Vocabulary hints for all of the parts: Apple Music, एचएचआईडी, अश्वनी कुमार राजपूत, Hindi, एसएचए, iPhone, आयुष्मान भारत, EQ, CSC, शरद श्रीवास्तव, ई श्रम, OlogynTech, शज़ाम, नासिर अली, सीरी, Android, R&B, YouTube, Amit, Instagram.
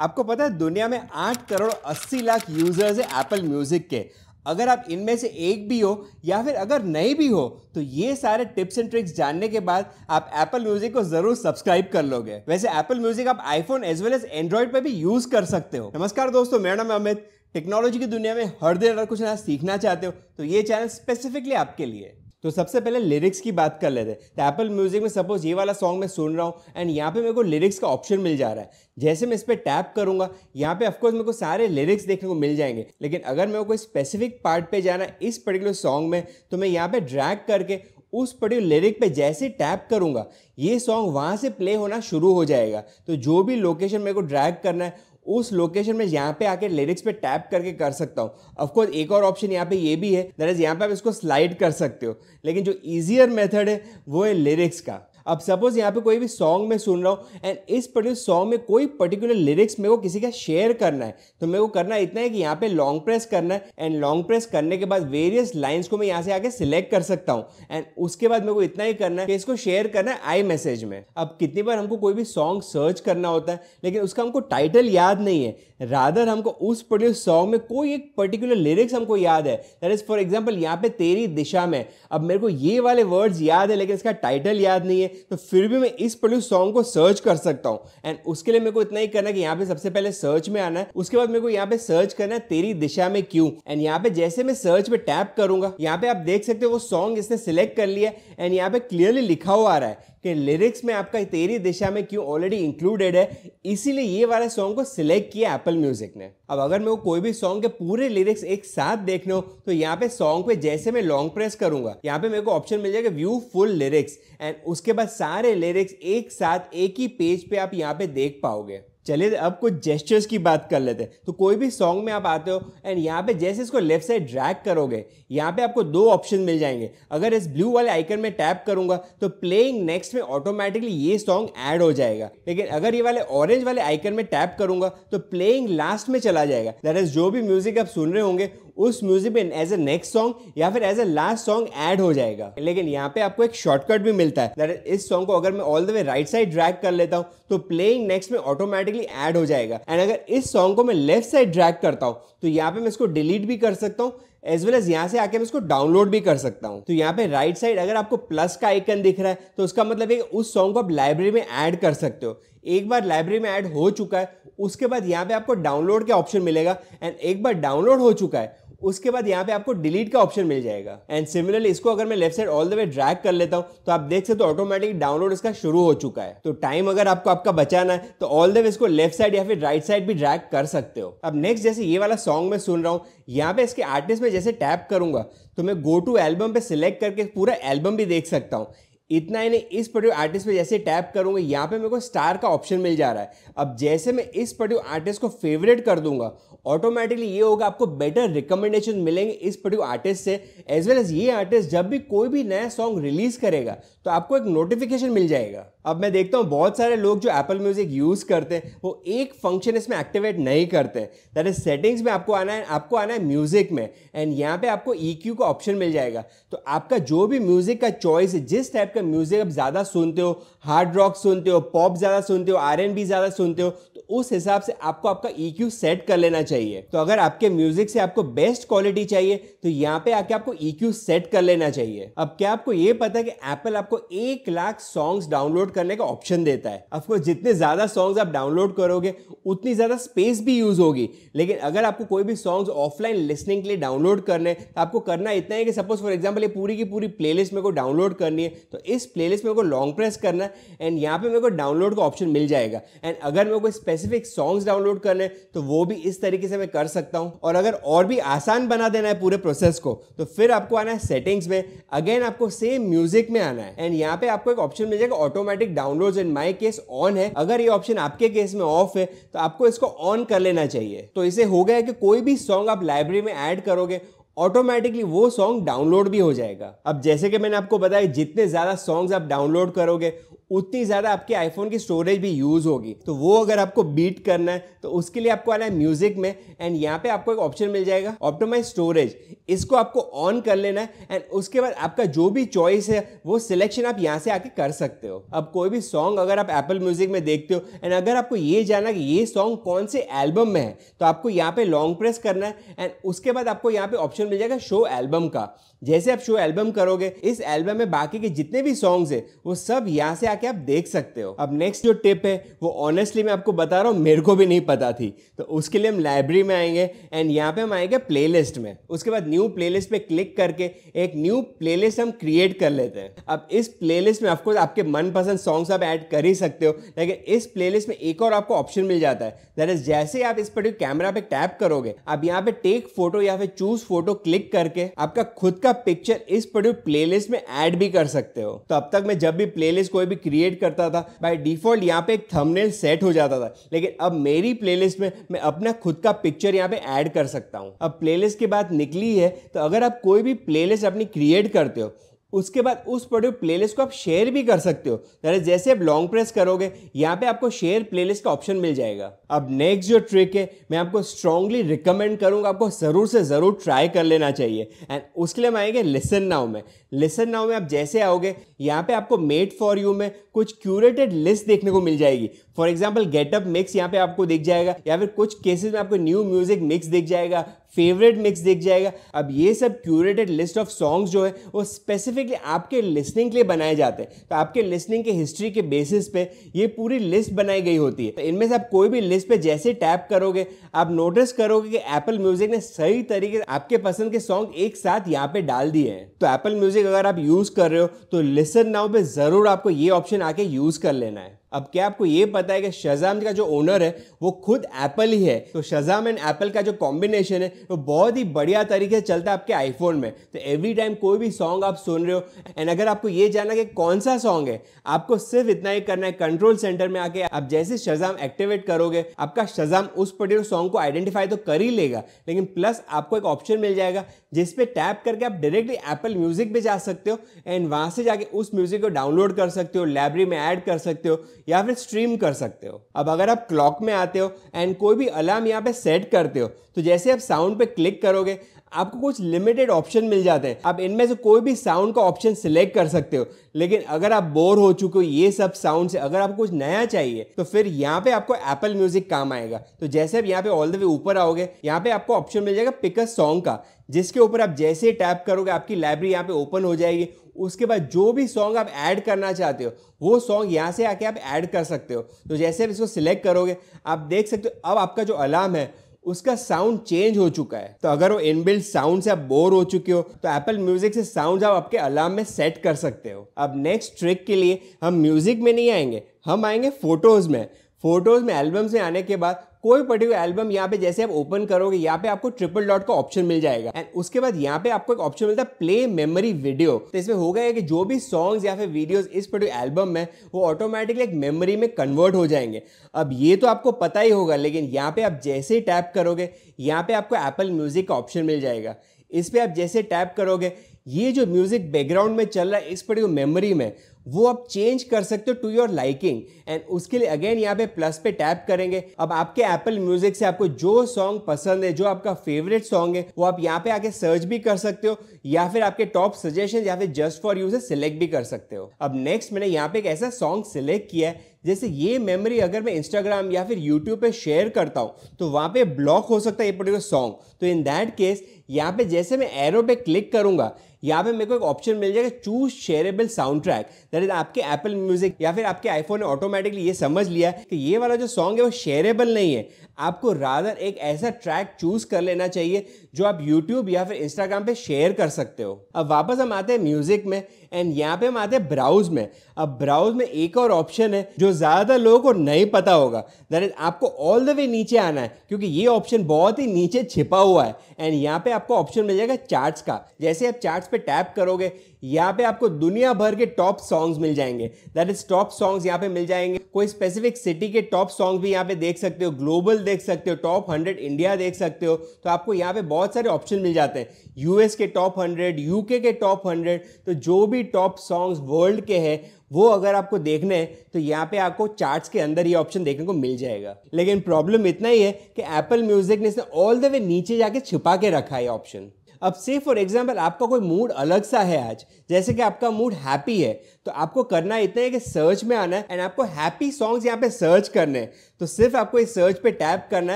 आपको पता है दुनिया में 8 करोड़ 80 लाख यूजर्स है एप्पल म्यूजिक के। अगर आप इनमें से एक भी हो या फिर अगर नहीं भी हो तो ये सारे टिप्स एंड ट्रिक्स जानने के बाद आप एप्पल म्यूजिक को जरूर सब्सक्राइब कर लोगे। वैसे एप्पल म्यूजिक आप iPhone as well as Android पे भी यूज कर सकते हो। नमस्कार दोस्तों, मेरा नाम अमित। टेक्नोलॉजी की दुनिया में हर दिन अगर कुछ नया सीखना चाहते हो तो ये चैनल स्पेसिफिकली आपके लिए। तो सबसे पहले लिरिक्स की बात कर लेते हैं। तो एप्पल म्यूजिक में सपोज ये वाला सॉन्ग मैं सुन रहा हूँ एंड यहाँ पे मेरे को लिरिक्स का ऑप्शन मिल जा रहा है। जैसे मैं इस पर टैप करूँगा यहाँ पे ऑफकोर्स मेरे को सारे लिरिक्स देखने को मिल जाएंगे, लेकिन अगर मेरे को कोई स्पेसिफिक पार्ट पे जाना है इस पर्टिकुलर सॉन्ग में तो मैं यहाँ पे ड्रैग करके उस पर्टिकुलर लिरिक पे जैसे टैप करूँगा ये सॉन्ग वहाँ से प्ले होना शुरू हो जाएगा। तो जो भी लोकेशन मेरे को ड्रैग करना है उस लोकेशन में यहाँ पे आके लिरिक्स पे टैप करके कर सकता हूँ। ऑफकोर्स एक और ऑप्शन यहाँ पे ये भी है, दैट इज यहाँ पे आप इसको स्लाइड कर सकते हो, लेकिन जो इजियर मेथड है वो है लिरिक्स का। अब सपोज यहाँ पे कोई भी सॉन्ग में सुन रहा हूँ एंड इस पर्टिकुलर सॉन्ग में कोई पर्टिकुलर लिरिक्स मेरे को किसी का शेयर करना है तो मेरे को करना इतना है कि यहाँ पे लॉन्ग प्रेस करना है एंड लॉन्ग प्रेस करने के बाद वेरियस लाइंस को मैं यहाँ से आके सिलेक्ट कर सकता हूँ एंड उसके बाद मेरे को इतना ही करना है कि इसको शेयर करना है आई मैसेज में। अब कितनी बार हमको कोई भी सॉन्ग सर्च करना होता है लेकिन उसका हमको टाइटल याद नहीं है, रादर हमको उस पर्टिकुलर सॉन्ग में कोई एक पर्टिकुलर लिरिक्स हमको याद है, दैट इज फॉर एग्जाम्पल यहाँ पे तेरी दिशा में। अब मेरे को ये वाले वर्ड्स याद है लेकिन इसका टाइटल याद नहीं है, तो फिर भी मैं इस पर्टिकुलर सॉन्ग को सर्च कर सकता हूँ एंड उसके लिए मेरे को इतना ही करना है कि यहाँ पे सबसे पहले सर्च में आना है, उसके बाद मेरे को यहाँ पे सर्च करना है तेरी दिशा में क्यों, एंड यहाँ पे जैसे मैं सर्च पे टैप करूंगा यहाँ पे आप देख सकते हो वो सॉन्ग इसने सिलेक्ट कर लिया एंड यहाँ पे क्लियरली लिखा हुआ आ रहा है कि लिरिक्स में आपका तेरी दिशा में क्यों ऑलरेडी इंक्लूडेड है, इसीलिए ये वाला सॉन्ग को सिलेक्ट किया एप्पल म्यूजिक ने। अब अगर मेरे को कोई भी सॉन्ग के पूरे लिरिक्स एक साथ देखने हो तो यहाँ पे सॉन्ग पे जैसे मैं लॉन्ग प्रेस करूंगा यहाँ पे मेरे को ऑप्शन मिल जाएगा व्यू फुल लिरिक्स एंड उसके बाद सारे लिरिक्स एक साथ एक ही पेज पे आप यहाँ पे देख पाओगे। चलिए अब कुछ जेस्चर्स की बात कर लेते हैं। तो कोई भी सॉन्ग में आप आते हो एंड यहाँ पे जैसे इसको लेफ्ट साइड ड्रैग करोगे यहाँ पे आपको 2 ऑप्शन मिल जाएंगे। अगर इस ब्लू वाले आइकन में टैप करूंगा तो प्लेइंग नेक्स्ट में ऑटोमेटिकली ये सॉन्ग ऐड हो जाएगा, लेकिन अगर ये वाले ऑरेंज वाले आइकन में टैप करूंगा तो प्लेइंग लास्ट में चला जाएगा, दैट इज जो भी म्यूजिक आप सुन रहे होंगे उस म्यूजिक में एज ए नेक्स्ट सॉन्ग या फिर as a last song add हो जाएगा। लेकिन यहाँ पे आपको एक शॉर्टकट भी मिलता है, दैट इज इस सॉन्ग को अगर मैं all the way right side drag कर लेता हूँ तो प्लेइंग नेक्स्ट में ऑटोमेटिकली ऐड हो जाएगा एंड अगर इस सॉन्ग को मैं लेफ्ट साइड ड्रैग करता हूँ तो यहाँ पे मैं इसको डिलीट भी कर सकता हूँ एज वेल एज यहाँ से आके मैं इसको डाउनलोड भी कर सकता हूँ। तो यहाँ पे राइट साइड अगर आपको प्लस का आइकन दिख रहा है तो उसका मतलब है उस सॉन्ग को आप लाइब्रेरी में ऐड कर सकते हो। एक बार लाइब्रेरी में ऐड हो चुका है उसके बाद यहाँ पे आपको डाउनलोड का ऑप्शन मिलेगा एंड एक बार डाउनलोड हो चुका है उसके बाद यहाँ पे आपको डिलीट का ऑप्शन मिल जाएगा। एंड सिमिलरली इसको अगर मैं left side all the way drag कर लेता हूँ तो आप देख सकते हो ऑटोमेटिक डाउनलोड इसका शुरू हो चुका है। तो टाइम अगर आपको आपका बचाना है तो ऑल द वे इसको लेफ्ट साइड या फिर राइट साइड भी ड्रैग कर सकते हो। अब नेक्स्ट जैसे ये वाला सॉन्ग मैं सुन रहा हूँ यहाँ पे इसके आर्टिस्ट में जैसे टैप करूंगा तो मैं गो टू एल्बम पे सिलेक्ट करके पूरा एल्बम भी देख सकता हूँ। इतना ही नहीं, इस पर्टिकुलर आर्टिस्ट पे जैसे टैप करूंगा यहाँ पे मेरे को स्टार का ऑप्शन मिल जा रहा है। अब जैसे मैं इस पर्टिकुलर आर्टिस्ट को फेवरेट कर दूंगा ऑटोमेटिकली ये होगा आपको बेटर रिकमेंडेशन मिलेंगे इस पर्टिकुलर आर्टिस्ट से, एज वेल एज ये आर्टिस्ट जब भी कोई भी नया सॉन्ग रिलीज करेगा तो आपको एक नोटिफिकेशन मिल जाएगा। अब मैं देखता हूँ बहुत सारे लोग जो एप्पल म्यूजिक यूज करते हैं वो एक फंक्शन इसमें एक्टिवेट नहीं करते, दैट इज सेटिंग्स में आपको आना है, आपको आना है म्यूजिक में एंड यहाँ पे आपको EQ का ऑप्शन मिल जाएगा। तो आपका जो भी म्यूजिक का चॉइस है, जिस टाइप का म्यूजिक आप ज्यादा सुनते हो, हार्ड रॉक सुनते हो, पॉप ज्यादा सुनते हो, R&B ज्यादा सुनते हो, तो उस हिसाब से आपको आपका EQ सेट कर लेना चाहिए। तो अगर आपके म्यूजिक से आपको बेस्ट क्वालिटी चाहिए तो यहाँ पे आके आपको EQ सेट कर लेना चाहिए। अब क्या आपको ये पता है कि एप्पल आपको 1 लाख सॉन्ग्स डाउनलोड करने का ऑप्शन देता है। ऑफकोर्स जितने ज्यादा सॉन्ग्स आप डाउनलोड करोगे उतनी ज्यादा स्पेस भी यूज होगी, लेकिन अगर आपको कोई भी सॉन्ग्स ऑफलाइन लिसनिंग के लिए डाउनलोड करने तो आपको करना इतना है कि सपोज फॉर एग्जाम्पल ये पूरी की पूरी प्लेलिस्ट मेरे को डाउनलोड करनी है तो इस प्लेलिस्ट मेरे को लॉन्ग प्रेस करना है एंड यहाँ पे मेरे को डाउनलोड का ऑप्शन मिल जाएगा एंड अगर मेरे को स्पेसिफिक सॉन्ग्स डाउनलोड करने हैं तो वो भी इस तरीके से मैं कर सकता हूँ। और अगर और भी आसान बना देना है पूरे प्रोसेस को तो फिर आपको आना है सेटिंग्स में, अगेन आपको सेम म्यूजिक में आना है एंड यहाँ पे आपको एक ऑप्शन मिल जाएगा automatic downloads, in my case on है। अगर ये ऑप्शन आपके केस में ऑफ है तो आपको इसको ऑन कर लेना चाहिए। तो इसे हो गया कि कोई भी सॉन्ग आप लाइब्रेरी में ऐड करोगे ऑटोमेटिकली वो सॉन्ग डाउनलोड भी हो जाएगा। अब जैसे कि मैंने आपको बताया जितने ज्यादा सॉन्ग्स आप डाउनलोड करोगे उतनी ज़्यादा आपके आईफोन की स्टोरेज भी यूज़ होगी। तो वो अगर आपको बीट करना है तो उसके लिए आपको आना है म्यूज़िक में, एंड यहाँ पे आपको एक ऑप्शन मिल जाएगा ऑप्टिमाइज स्टोरेज, इसको आपको ऑन कर लेना है। एंड उसके बाद आपका जो भी चॉइस है वो सिलेक्शन आप यहाँ से आके कर सकते हो। अब कोई भी सॉन्ग अगर आप एप्पल म्यूज़िक में देखते हो, एंड अगर आपको ये जानना कि ये सॉन्ग कौन से एल्बम में है, तो आपको यहाँ पर लॉन्ग प्रेस करना है, एंड उसके बाद आपको यहाँ पर ऑप्शन मिल जाएगा शो एल्बम का। जैसे आप शो एल्बम करोगे, इस एल्बम में बाकी के जितने भी सॉन्ग्स हैं वो सब यहाँ से कि आप देख सकते हो। अब नेक्स्ट जो टिप है वो ऑनेस्टली मैं आपको बता रहा हूँ, मेरे को भी नहीं पता थी। तो उसके लिए हम लाइब्रेरी में आएंगे एंड यहाँ पे हम आएंगे प्लेलिस्ट में। उसके बाद न्यू प्लेलिस्ट पे क्लिक करके एक न्यू प्लेलिस्ट हम क्रिएट कर लेते हैं। अब इस प्लेलिस्ट में ऑफकोर्स आपके मनपसंद सॉन्ग्स आप ऐड कर ही सकते हो, लेकिन इस प्लेलिस्ट में एक और आपको ऑप्शन मिल जाता है, दैट इज जैसे आप इस पर्टिकुलर कैमरा पे टैप करोगे, आप यहाँ पे टेक फोटो या फिर चूज फोटो क्लिक करके आपका खुद का पिक्चर इस पर्टिकुलर प्लेलिस्ट में ऐड भी कर सकते हो। तो अब तक मैं जब भी प्लेलिस्ट कोई भी क्रिएट करता था, बाय डिफॉल्ट यहाँ पे एक थंबनेल सेट हो जाता था, लेकिन अब मेरी प्लेलिस्ट में मैं अपना खुद का पिक्चर यहाँ पे ऐड कर सकता हूँ। अब प्लेलिस्ट की बात निकली है तो अगर आप कोई भी प्लेलिस्ट अपनी क्रिएट करते हो, उसके बाद उस पर्टिकुलर प्लेलिस्ट को आप शेयर भी कर सकते हो। तो जैसे आप लॉन्ग प्रेस करोगे, यहाँ पे आपको शेयर प्लेलिस्ट का ऑप्शन मिल जाएगा। अब नेक्स्ट जो ट्रिक है मैं आपको स्ट्रांगली रिकमेंड करूँगा, आपको ज़रूर से ज़रूर ट्राई कर लेना चाहिए। एंड उसके लिए हम आएंगे लिसन नाउ में। लिसन नाउ में आप जैसे आओगे, यहाँ पे आपको मेड फॉर यू में कुछ क्यूरेटेड लिस्ट देखने को मिल जाएगी। फॉर एग्जाम्पल गेटअप मिक्स यहाँ पे आपको दिख जाएगा, या फिर कुछ केसेस में आपको न्यू म्यूजिक मिक्स दिख जाएगा, फेवरेट मिक्स दिख जाएगा। अब ये सब क्यूरेटेड लिस्ट ऑफ सॉन्ग्स जो है वो स्पेसिफिकली आपके लिसनिंग के लिए बनाए जाते हैं। तो आपके लिसनिंग के हिस्ट्री के बेसिस पे ये पूरी लिस्ट बनाई गई होती है। तो इनमें से आप कोई भी लिस्ट पे जैसे टैप करोगे, आप नोटिस करोगे कि एप्पल म्यूजिक ने सही तरीके से आपके पसंद के सॉन्ग एक साथ यहाँ पे डाल दिए हैं। तो एप्पल म्यूजिक अगर आप यूज़ कर रहे हो तो लिसन नाउ पे ज़रूर आपको ये ऑप्शन आके यूज़ कर लेना है। अब क्या आपको ये पता है कि शज़ाम का जो ओनर है वो खुद एप्पल ही है। तो शज़ाम एंड एप्पल का जो कॉम्बिनेशन है वो बहुत ही बढ़िया तरीके से चलता है आपके आईफोन में। तो एवरी टाइम कोई भी सॉन्ग आप सुन रहे हो, एंड अगर आपको ये जानना कि कौन सा सॉन्ग है, आपको सिर्फ इतना ही करना है, कंट्रोल सेंटर में आके आप जैसे शज़ाम एक्टिवेट करोगे, आपका शज़ाम उस पर्टिकुलर सॉन्ग को आइडेंटिफाई तो कर ही लेगा, लेकिन प्लस आपको एक ऑप्शन मिल जाएगा जिसपे टैप करके आप डायरेक्टली एप्पल म्यूजिक पे जा सकते हो, एंड वहाँ से जाके उस म्यूजिक को डाउनलोड कर सकते हो, लाइब्रेरी में ऐड कर सकते हो, या फिर स्ट्रीम कर सकते हो। अब अगर आप क्लॉक में आते हो एंड कोई भी अलार्म यहाँ पे सेट करते हो, तो जैसे आप साउंड पे क्लिक करोगे, आपको कुछ लिमिटेड ऑप्शन मिल जाते हैं। आप इनमें से कोई भी साउंड का ऑप्शन सिलेक्ट कर सकते हो, लेकिन अगर आप बोर हो चुके हो ये सब साउंड से, अगर आपको कुछ नया चाहिए तो फिर यहाँ पे आपको एप्पल म्यूजिक काम आएगा। तो जैसे आप यहाँ पे ऑल द वे ऊपर आओगे, यहाँ पे आपको ऑप्शन मिल जाएगा पिक अ सॉन्ग का, जिसके ऊपर आप जैसे टैप करोगे आपकी लाइब्रेरी यहाँ पे ओपन हो जाएगी। उसके बाद जो भी सॉन्ग आप ऐड करना चाहते हो वो सॉन्ग यहाँ से आके आप ऐड कर सकते हो। तो जैसे आप इसको सिलेक्ट करोगे, आप देख सकते हो अब आपका जो अलार्म है उसका साउंड चेंज हो चुका है। तो अगर वो इनबिल्ट साउंड से आप बोर हो चुके हो तो एप्पल म्यूजिक से साउंड आप आपके अलार्म में सेट कर सकते हो। अब नेक्स्ट ट्रिक के लिए हम म्यूजिक में नहीं आएंगे, हम आएंगे फोटोज़ में। फोटोज़ में एल्बम्स में आने के बाद कोई पर्टिकुलर एल्बम यहाँ पे जैसे आप ओपन करोगे, यहाँ पे आपको ट्रिपल डॉट का ऑप्शन मिल जाएगा, एंड उसके बाद यहाँ पे आपको एक ऑप्शन मिलता है प्ले मेमोरी वीडियो। तो इसमें होगा है कि जो भी सॉन्ग्स या फिर वीडियोस इस पर्टिकुलर एल्बम में, वो ऑटोमेटिकली एक मेमोरी में कन्वर्ट हो जाएंगे। अब ये तो आपको पता ही होगा, लेकिन यहाँ पे आप जैसे ही टैप करोगे, यहाँ पे आपको एप्पल म्यूजिक का ऑप्शन मिल जाएगा। इस पर आप जैसे टैप करोगे, ये जो म्यूजिक बैकग्राउंड में चल रहा है इस पर्टिकुलर मेमोरी में, वो आप चेंज कर सकते हो टू योर लाइकिंग। एंड उसके लिए अगेन यहाँ पे प्लस पे टैप करेंगे। अब आपके एप्पल म्यूजिक से आपको जो सॉन्ग पसंद है, जो आपका फेवरेट सॉन्ग है, वो आप यहाँ पे आके सर्च भी कर सकते हो, या फिर आपके टॉप सजेशन या फिर जस्ट फॉर यू से सिलेक्ट भी कर सकते हो। अब नेक्स्ट मैंने यहाँ पे एक ऐसा सॉन्ग सिलेक्ट किया है, जैसे ये मेमोरी अगर मैं इंस्टाग्राम या फिर यूट्यूब पे शेयर करता हूँ तो वहाँ पे ब्लॉक हो सकता है ये पर्टिकुलर सॉन्ग। तो इन दैट केस यहाँ पे जैसे मैं एरो पे क्लिक करूँगा, यहाँ पे मेरे को एक ऑप्शन मिल जाएगा choose shareable sound track. That is आपके एप्पल म्यूजिक या फिर आपके आईफोन ने ऑटोमेटिकली ये समझ लिया कि ये वाला जो सॉन्ग है वो शेयरेबल नहीं है। आपको रादर एक ऐसा ट्रैक चूज कर लेना चाहिए जो आप यूट्यूब या फिर इंस्टाग्राम पे शेयर कर सकते हो। अब वापस हम आते हैं म्यूजिक में, एंड यहाँ पे हम आते हैं ब्राउज में। अब ब्राउज में एक और ऑप्शन है जो ज़्यादातर लोगों को नहीं पता होगा, दैट इज आपको ऑल द वे नीचे आना है, क्योंकि ये ऑप्शन बहुत ही नीचे छिपा हुआ है। एंड यहाँ पे आपको ऑप्शन मिल जाएगा चार्ट्स का। जैसे आप चार्ट्स पे टैप करोगे, यहाँ पे आपको दुनिया भर के टॉप सॉन्ग्स मिल जाएंगे। दैट इज टॉप सॉन्ग्स यहाँ पे मिल जाएंगे। कोई स्पेसिफिक सिटी के टॉप सॉन्ग भी यहाँ पे देख सकते हो, ग्लोबल देख सकते हो, टॉप 100 इंडिया देख सकते हो। तो आपको यहाँ पे बहुत सारे ऑप्शन मिल जाते हैं, यूएस के टॉप 100, यूके के टॉप 100। तो जो भी भी टॉप सॉन्ग्स वर्ल्ड के हैं वो अगर आपको देखने हैं तो यहाँ पे आपको चार्ट्स के अंदर ये ऑप्शन देखने को मिल जाएगा। लेकिन प्रॉब्लम इतना ही है कि एप्पल म्यूजिक ने इसे ऑल द वे नीचे जाके छिपा के रखा है ऑप्शन। अब से फॉर एग्जाम्पल आपका कोई मूड अलग सा है आज, जैसे कि आपका मूड हैप्पी है, तो आपको करना इतना है कि सर्च में आना है एंड आपको हैप्पी सॉन्ग्स यहाँ पे सर्च करने हैं। तो सिर्फ आपको इस सर्च पे टैप करना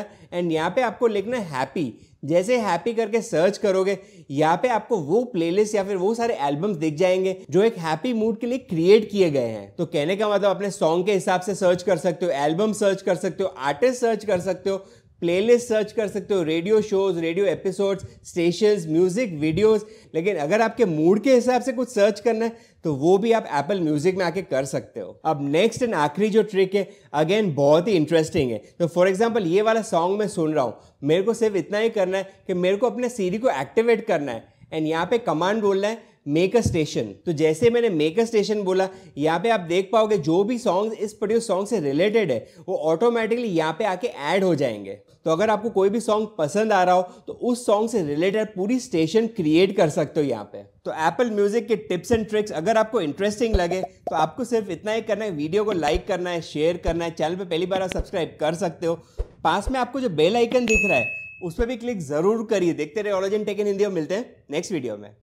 है एंड यहाँ पे आपको लिखना है हैप्पी। जैसे हैप्पी करके सर्च करोगे यहाँ पे आपको वो प्लेलिस्ट या फिर वो सारे एल्बम्स दिख जाएंगे जो एक हैप्पी मूड के लिए क्रिएट किए गए हैं। तो कहने का मतलब अपने सॉन्ग के हिसाब से सर्च कर सकते हो, एल्बम सर्च कर सकते हो, आर्टिस्ट सर्च कर सकते हो, प्लेलिस्ट सर्च कर सकते हो, radio shows, radio episodes, stations, music videos. लेकिन अगर आपके मूड के हिसाब से कुछ सर्च करना है तो वो भी आप एप्पल म्यूजिक में आके कर सकते हो। अब नेक्स्ट एंड आखिरी जो ट्रिक है अगेन बहुत ही इंटरेस्टिंग है। तो फॉर एग्जांपल ये वाला सॉन्ग मैं सुन रहा हूँ, मेरे को सिर्फ इतना ही करना है कि मेरे को अपने सीरी को एक्टिवेट करना है एंड यहाँ पे कमांड बोलना है मेक अ स्टेशन। तो जैसे मैंने मेक अ स्टेशन बोला यहाँ पे आप देख पाओगे जो भी सॉन्ग इस पर्टिकुलर सॉन्ग से रिलेटेड है वो ऑटोमेटिकली यहाँ पे आके ऐड हो जाएंगे। तो अगर आपको कोई भी सॉन्ग पसंद आ रहा हो तो उस सॉन्ग से रिलेटेड पूरी स्टेशन क्रिएट कर सकते हो यहाँ पे। तो एप्पल म्यूजिक के टिप्स एंड ट्रिक्स अगर आपको इंटरेस्टिंग लगे तो आपको सिर्फ इतना ही करना है, वीडियो को लाइक करना है, शेयर करना है, चैनल पर पहली बार आप सब्सक्राइब कर सकते हो। पास में आपको जो बेल आइकन दिख रहा है उस पर भी क्लिक जरूर करिए। देखते रहे ओलोजिन टेक इन हिंदी, और मिलते हैं नेक्स्ट वीडियो में।